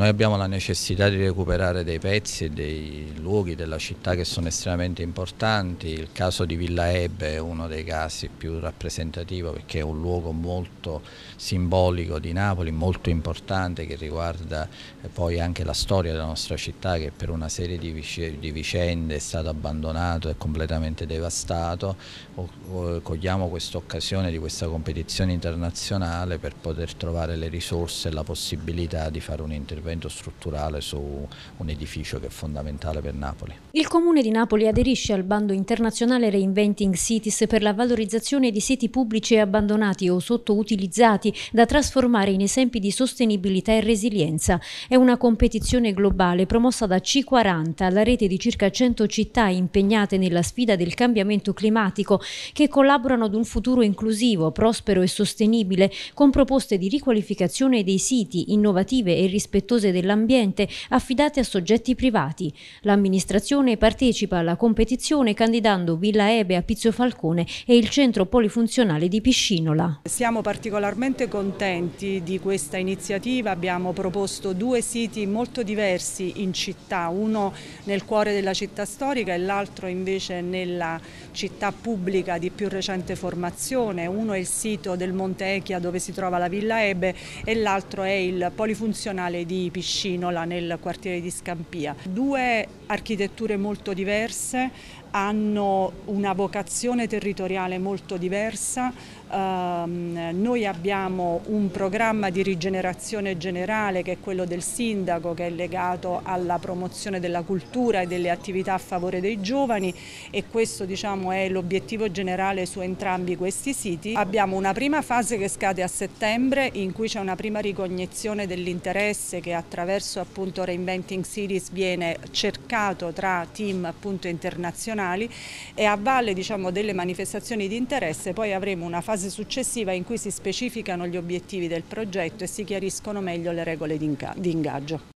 Noi abbiamo la necessità di recuperare dei pezzi e dei luoghi della città che sono estremamente importanti. Il caso di Villa Ebe è uno dei casi più rappresentativo perché è un luogo molto simbolico di Napoli, molto importante, che riguarda poi anche la storia della nostra città, che per una serie di vicende è stato abbandonato e completamente devastato. Cogliamo questa occasione di questa competizione internazionale per poter trovare le risorse e la possibilità di fare un intervento strutturale su un edificio che è fondamentale per Napoli. Il Comune di Napoli aderisce al bando internazionale Reinventing Cities per la valorizzazione di siti pubblici abbandonati o sottoutilizzati da trasformare in esempi di sostenibilità e resilienza. È una competizione globale promossa da C40, la rete di circa 100 città impegnate nella sfida del cambiamento climatico, che collaborano ad un futuro inclusivo, prospero e sostenibile, con proposte di riqualificazione dei siti, innovative e rispettose dell'ambiente, affidate a soggetti privati. L'amministrazione partecipa alla competizione candidando Villa Ebe a Pizzofalcone e il centro polifunzionale di Piscinola. Siamo particolarmente contenti di questa iniziativa, abbiamo proposto due siti molto diversi in città, uno nel cuore della città storica e l'altro invece nella città pubblica di più recente formazione. Uno è il sito del Monte Echia dove si trova la Villa Ebe e l'altro è il polifunzionale di Piscinola nel quartiere di Scampia. Due architetture molto diverse, hanno una vocazione territoriale molto diversa. Noi abbiamo un programma di rigenerazione generale che è quello del sindaco, che è legato alla promozione della cultura e delle attività a favore dei giovani, e questo, diciamo, è l'obiettivo generale su entrambi questi siti. Abbiamo una prima fase che scade a settembre, in cui c'è una prima ricognizione dell'interesse che attraverso appunto Reinventing Cities viene cercato tra team appunto internazionali, e a valle, diciamo, delle manifestazioni di interesse poi avremo una fase successiva in cui si specificano gli obiettivi del progetto e si chiariscono meglio le regole di ingaggio.